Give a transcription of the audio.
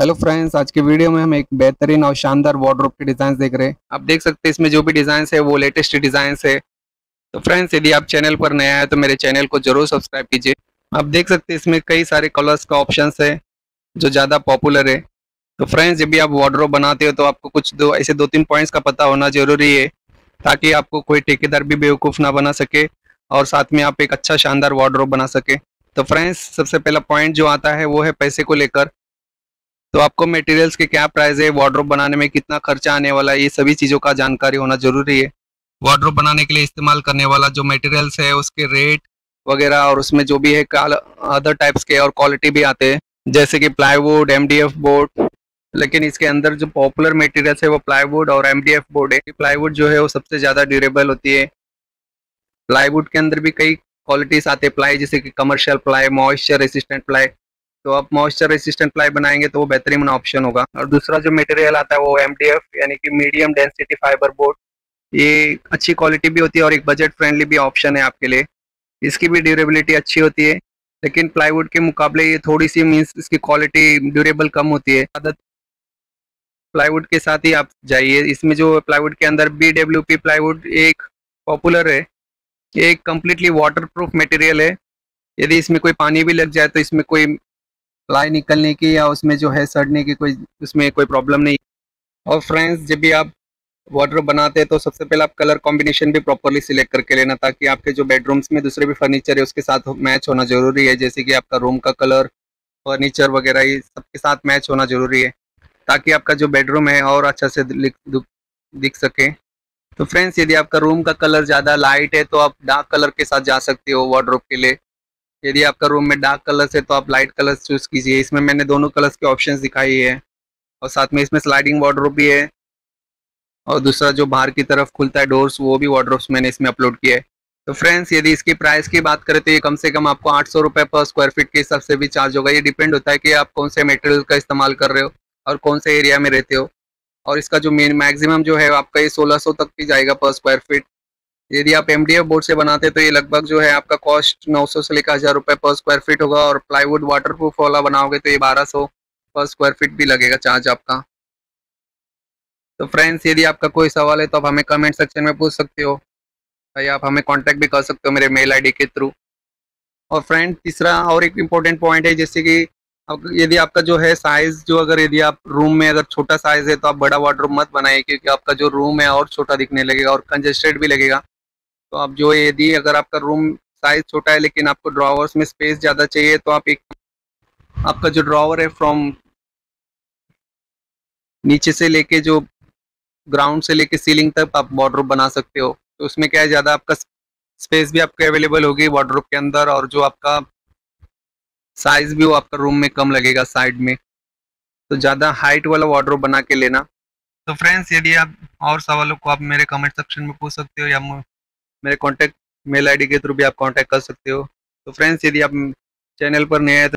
Hello friends, आज के video में हम एक बेहतरीन और शानदार वार्डरोब के डिज़ाइन देख रहे हैं। आप देख सकते हैं इसमें जो भी डिज़ाइन है वो लेटेस्ट डिज़ाइन है। तो फ्रेंड्स, यदि आप चैनल पर नया है तो मेरे चैनल को जरूर सब्सक्राइब कीजिए। आप देख सकते हैं इसमें कई सारे कलर्स का ऑप्शन है जो ज़्यादा पॉपुलर है। तो फ्रेंड्स, जब भी आप वार्डरोब बनाते हो तो आपको कुछ दो तीन पॉइंट्स का पता होना जरूरी है ताकि आपको कोई ठेकेदार भी बेवकूफ़ ना बना सके और साथ में आप एक अच्छा शानदार वार्डरोब बना सके। तो फ्रेंड्स, सबसे पहला पॉइंट जो आता है वो है पैसे को लेकर। तो आपको मटेरियल्स के क्या प्राइस है, वार्डरोब बनाने में कितना खर्चा आने वाला है, ये सभी चीज़ों का जानकारी होना जरूरी है। वार्डरोब बनाने के लिए इस्तेमाल करने वाला जो मटेरियल्स है उसके रेट वगैरह और उसमें जो भी है अदर टाइप्स के और क्वालिटी भी आते हैं, जैसे कि प्लाईवुड, MDF बोर्ड। लेकिन इसके अंदर जो पॉपुलर मटेरियल्स है वो प्लाईवुड और MDF बोर्ड है। प्लाईवुड जो है वो सबसे ज़्यादा ड्यूरेबल होती है। प्लाईवुड के अंदर भी कई क्वालिटीज आते हैं प्लाई, जैसे कि commercial ply, moisture resistant ply. तो आप मॉइस्चर रेसिस्टेंट प्लाई बनाएंगे तो वो बेहतरीन ऑप्शन होगा। और दूसरा जो मटेरियल आता है वो MDF यानी कि मीडियम डेंसिटी फाइबर बोर्ड। ये अच्छी क्वालिटी भी होती है और एक बजट फ्रेंडली भी ऑप्शन है आपके लिए। इसकी भी ड्यूरेबिलिटी अच्छी होती है, लेकिन प्लाईवुड के मुकाबले ये थोड़ी सी मीन्स इसकी क्वालिटी ड्यूरेबल कम होती है। आदत प्लाईवुड के साथ ही आप जाइए। इसमें जो प्लाईवुड के अंदर BWP प्लाईवुड एक पॉपुलर है। ये एक कम्प्लीटली वाटरप्रूफ मटेरियल है। यदि इसमें कोई पानी भी लग जाए तो इसमें कोई प्लाई निकलने की या उसमें जो है सड़ने की उसमें कोई प्रॉब्लम नहीं। और फ्रेंड्स, जब भी आप वार्डरोब बनाते हैं तो सबसे पहले आप कलर कॉम्बिनेशन भी प्रॉपरली सिलेक्ट करके लेना ताकि आपके जो बेडरूम्स में दूसरे भी फर्नीचर है उसके साथ मैच होना जरूरी है। जैसे कि आपका रूम का कलर, फर्नीचर वगैरह ये सबके साथ मैच होना जरूरी है ताकि आपका जो बेडरूम है और अच्छा से दिख सके। तो फ्रेंड्स, यदि आपका रूम का कलर ज़्यादा लाइट है तो आप डार्क कलर के साथ जा सकते हो वार्डरोब के लिए। यदि आपका रूम में डार्क कलर्स है तो आप लाइट कलर्स चूज़ कीजिए। इसमें मैंने दोनों कलर्स के ऑप्शंस दिखाई है और साथ में इसमें स्लाइडिंग वार्डरोब भी है और दूसरा जो बाहर की तरफ खुलता है डोर्स, वो भी वार्डरोब्स मैंने इसमें अपलोड किया है। तो फ्रेंड्स, यदि इसकी प्राइस की बात करें तो ये कम से कम आपको 800 रुपये पर स्क्वायर फीट के हिसाब से भी चार्ज होगा। ये डिपेंड होता है कि आप कौन से मटेरियल का इस्तेमाल कर रहे हो और कौन से एरिया में रहते हो। और इसका जो मेन मैक्सिमम जो है आपका ये 1600 तक भी जाएगा पर स्क्वायर फीट। यदि आप MDF बोर्ड से बनाते हैं तो ये लगभग जो है आपका कॉस्ट 900 से लेकर 1000 रुपये पर स्क्वायर फीट होगा। और प्लाईवुड वाटरप्रूफ वाला बनाओगे तो ये 1200 पर स्क्वायर फीट भी लगेगा चार्ज आपका। तो फ्रेंड्स, यदि आपका कोई सवाल है तो आप हमें कमेंट सेक्शन में पूछ सकते हो या आप हमें कॉन्टैक्ट भी कर सकते हो मेरे मेल ID के थ्रू। और फ्रेंड, तीसरा और एक इम्पोर्टेंट पॉइंट है, जैसे कि यदि आपका जो है साइज़ जो अगर यदि आप रूम में अगर छोटा साइज़ है तो आप बड़ा वार्डरोब मत बनाइए क्योंकि आपका जो रूम है और छोटा दिखने लगेगा और कंजेस्टेड भी लगेगा। तो आप जो यदि अगर आपका रूम साइज़ छोटा है लेकिन आपको ड्रॉवर्स में स्पेस ज़्यादा चाहिए तो आप एक आपका जो ड्रॉवर है फ्रॉम नीचे से लेके जो ग्राउंड से लेके सीलिंग तक आप वार्डरोब बना सकते हो। तो उसमें क्या है, ज़्यादा आपका स्पेस भी आपको अवेलेबल होगी वार्डरोब के अंदर और जो आपका साइज़ भी वो आपका रूम में कम लगेगा साइड में। तो ज़्यादा हाइट वाला वार्डरोब बना के लेना। तो फ्रेंड्स, यदि आप और सवालों को आप मेरे कमेंट सेक्शन में पूछ सकते हो या मेरे कॉन्टैक्ट मेल ID के थ्रू भी आप कॉन्टैक्ट कर सकते हो। तो फ्रेंड्स, यदि आप चैनल पर नए हैं तो